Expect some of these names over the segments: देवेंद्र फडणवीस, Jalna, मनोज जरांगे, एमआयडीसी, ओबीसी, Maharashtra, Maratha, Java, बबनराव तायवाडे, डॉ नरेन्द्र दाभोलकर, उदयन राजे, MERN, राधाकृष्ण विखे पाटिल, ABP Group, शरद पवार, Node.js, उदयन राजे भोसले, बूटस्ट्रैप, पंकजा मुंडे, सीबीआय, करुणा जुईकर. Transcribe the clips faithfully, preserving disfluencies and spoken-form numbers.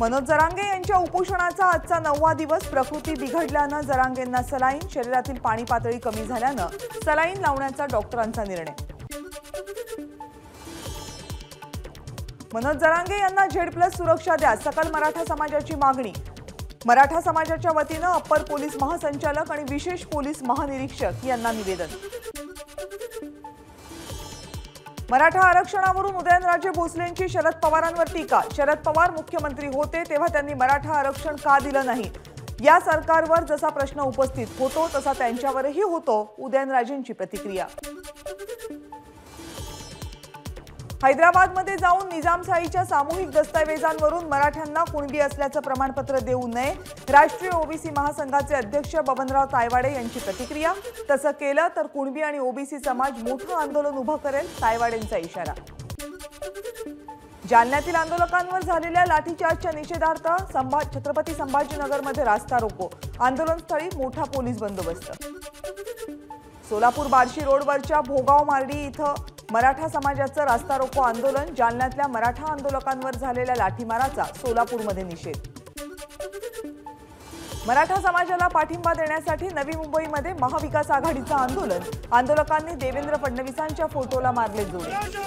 मनोज जरांगे यांच्या उपोषणाचा आजचा नववा दिवस। प्रकृती बिघडल्यानं जरांगेंना सलाईन, शरीरातील पाणी पातळी कमी झाल्यानं सलाईन लावण्याचा डॉक्टरांचा निर्णय। मनोज जरांगे यांना झेड प्लस सुरक्षा द्या, सकल मराठा समाजाची मागणी। मराठा समाजाच्या वतीनं अपर पोलीस महासंचालक आणि विशेष पोलीस महानिरीक्षक यांना निवेदन। मराठा आरक्षणावरून उदयन राजे भोसलेंची शरद पवारांवर टीका। शरद पवार मुख्यमंत्री होते तेव्हा त्यांनी मराठा आरक्षण का दिलं नाही, या सरकारवर जसा प्रश्न उपस्थित होतो तसा त्यांच्यावरही होतो, उदयन राजेंची प्रतिक्रिया। हैदराबादमध्ये जाऊन निजामशाहीच्या सामूहिक दस्तावेजांवरून मराठ्यांना कुणबी असल्याचं प्रमाणपत्र देऊ नये, राष्ट्रीय ओबीसी महासंघाचे अध्यक्ष बबनराव तायवाडे यांची प्रतिक्रिया। तसं केलं तर कुणबी आणि ओबीसी समाज मोठं आंदोलन उभं करेल, तायवाडेंचा इशारा। जालन्यातील आंदोलकांवर झालेल्या लाठीचार्जच्या निषेधार्थ संभा छत्रपती संभाजीनगरमध्ये रास्ता रोको, आंदोलनस्थळी मोठा पोलीस बंदोबस्त। सोलापूर बार्शी रोडवरच्या भोगाव मार्डी इथं मराठा समाजाचं रास्ता रोको आंदोलन। जालन्यातल्या मराठा आंदोलकांवर झालेल्या लाठीमाराचा सोलापूरमध्ये निषेध। मराठा समाजाला पाठिंबा देण्यासाठी नवी मुंबईमध्ये महाविकास आघाडीचं आंदोलन। आंदोलकांनी देवेंद्र फडणवीसांच्या फोटोला मारले जोडे।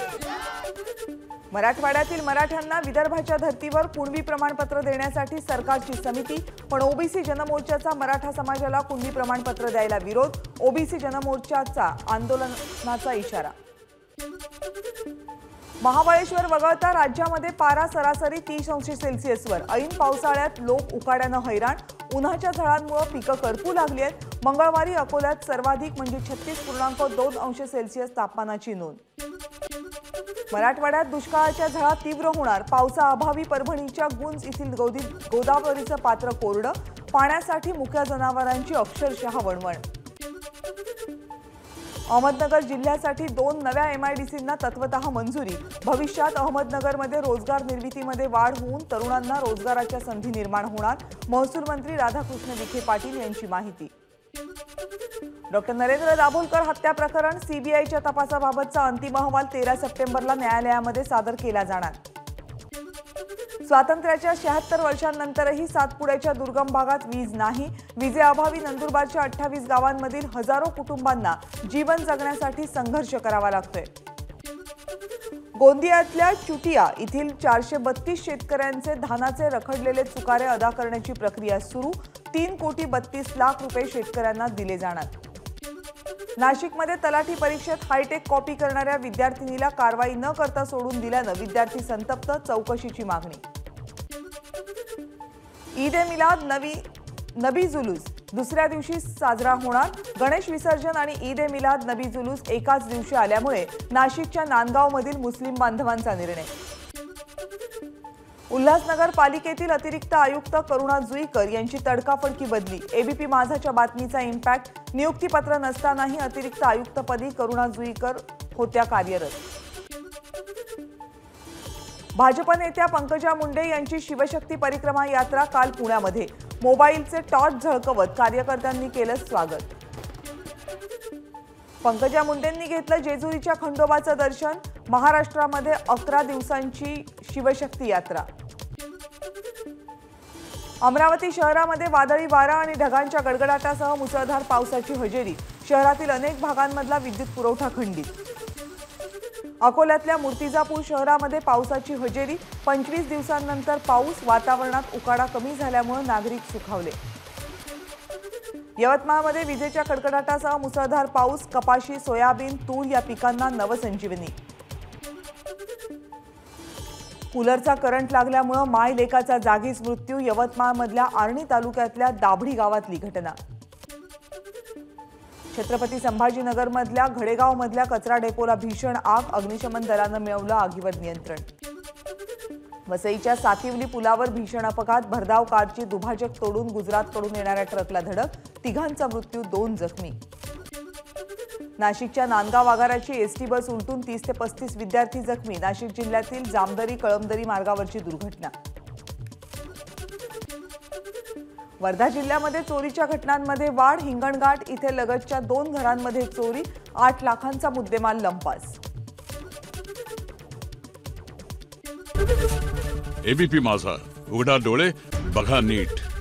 मराठवाड्यातील मराठ्यांना विदर्भाच्या धर्तीवर कुणबी प्रमाणपत्र देण्यासाठी सरकारची समिती, पण ओबीसी जनमोर्चाचा मराठा समाजाला कुणबी प्रमाणपत्र द्यायला विरोध। ओबीसी जनमोर्चाचा आंदोलनाचा इशारा। महाबळेश्वर वगळता राज्यामध्ये पारा सरासरी तीस अंश सेल्सिअसवर। ऐन पावसाळ्यात लोक उकाड्यानं हैराण, उन्हाच्या झळांमुळे पिकं करपू लागली आहेत। मंगळवारी अकोल्यात सर्वाधिक म्हणजे छत्तीस पूर्णांक दोन अंश सेल्सिअस तापमानाची नोंद। मराठवाड्यात दुष्काळाच्या झळा तीव्र होणार, पावसाअभावी परभणीच्या गुंज येथील गोदावरीचं पात्र कोरडं, पाण्यासाठी मुक्या जनावरांची अक्षरशः वणवण। अहमदनगर जिल्ह्यासाठी दोन नव्या एमआयडीसींना तत्वतः मंजुरी। भविष्यात अहमदनगरमध्ये रोजगार निर्मितीमध्ये वाढ होऊन तरुणांना रोजगाराच्या संधी निर्माण होणार, महसूल मंत्री राधाकृष्ण विखे पाटिल यांची माहिती। डॉ नरेन्द्र दाभोलकर हत्या प्रकरण सीबीआयच्या तपासाबाबतचा अंतिम अहवाल तेरा सप्टेंबरला न्यायालयामध्ये सादर केला जाणार। स्वातंत्र्याच्या शहात्तर वर्षांनंतरही सातपुड्याच्या दुर्गम भागात वीज नाही, विजेअभावी नंदुरबारच्या अठ्ठावीस गावांमधील हजारो कुटुंबांना जीवन जगण्यासाठी संघर्ष करावा लागतोय। गोंदियातल्या चुटिया येथील चारशे बत्तीस शेतकऱ्यांचे धानाचे रखडलेले चुकारे अदा करण्याची प्रक्रिया सुरू, तीन कोटी बत्तीस लाख रुपये शेतकऱ्यांना दिले जाणार। नाशिकमध्ये तलाठी परीक्षेत हायटेक कॉपी करणाऱ्या विद्यार्थिनीला कारवाई न करता सोडून दिल्यानं विद्यार्थी संतप्त, चौकशीची मागणी। ईद ए मिलाद नवी नबी जुलूस दुसऱ्या दिवशी साजरा होणार। गणेश विसर्जन आणि ईद ए मिलाद नबी जुलूस एकाच दिवशी आल्यामुळे नाशिकच्या नांदगावमधील मुस्लिम बांधवांचा निर्णय। उल्हासनगर पालिकेतील अतिरिक्त आयुक्त करुणा जुईकर यांची तडकाफडकी बदली। एबीपी माझाच्या बातमीचा इम्पॅक्ट, नियुक्तीपत्र नसतानाही अतिरिक्त आयुक्तपदी करुणा जुईकर होत्या कार्यरत। भाजप नेत्या पंकजा मुंडे यांची शिवशक्ती परिक्रमा यात्रा काल पुण्यामध्ये, मोबाईलचे टॉर्च झळकवत कार्यकर्त्यांनी केलं स्वागत। पंकजा मुंडेंनी घेतलं जेजुरीच्या खंडोबाचं दर्शन। महाराष्ट्रामध्ये अकरा दिवसांची शिवशक्ती यात्रा। अमरावती शहरामध्ये वादळी वारा आणि ढगांच्या गडगडाटासह मुसळधार पावसाची हजेरी, शहरातील अनेक भागांमधला विद्युत पुरवठा खंडित। अकोल्यातल्या मूर्तिजापूर शहरामध्ये पावसाची हजेरी, पंचवीस दिवसांनंतर पाऊस, वातावरणात उकाडा कमी झाल्यामुळे नागरिक सुखावले। यवतमाळमध्ये विजेच्या कडकडाटासह मुसळधार पाऊस, कपाशी, सोयाबीन, तूर या पिकांना नवसंजीवनी। कूलरचा करंट लागल्यामुळे मायलेकाचा जागीच मृत्यू, यवतमाळमधल्या आर्णी तालुक्यातल्या दाभडी गावातली घटना। छत्रपती संभाजीनगरमधल्या घडेगावमधल्या कचरा डेपोला भीषण आग, अग्निशमन दलानं मिळवलं आगीवर नियंत्रण। वसईच्या सातिवली पुलावर भीषण अपघात, भरधाव कारची दुभाजक तोडून गुजरातकडून येणाऱ्या ट्रकला धडक, तिघांचा मृत्यू, दोन जखमी। नाशिकच्या नांदगाव आगाराची एसटी बस उलटून तीस ते पस्तीस विद्यार्थी जखमी। नाशिक जिल्ह्यातील जामदरी कळमदरी मार्गावरची दुर्घटना। वर्धा जिल्ह्यामध्ये चोरीच्या घटनांमध्ये वाढ, हिंगणघाट इथे लगतच्या दोन घरांमध्ये चोरी, आठ लाखांचा मुद्देमाल लंपास। एबीपी माझा। उघडा डोळे बघा नीट।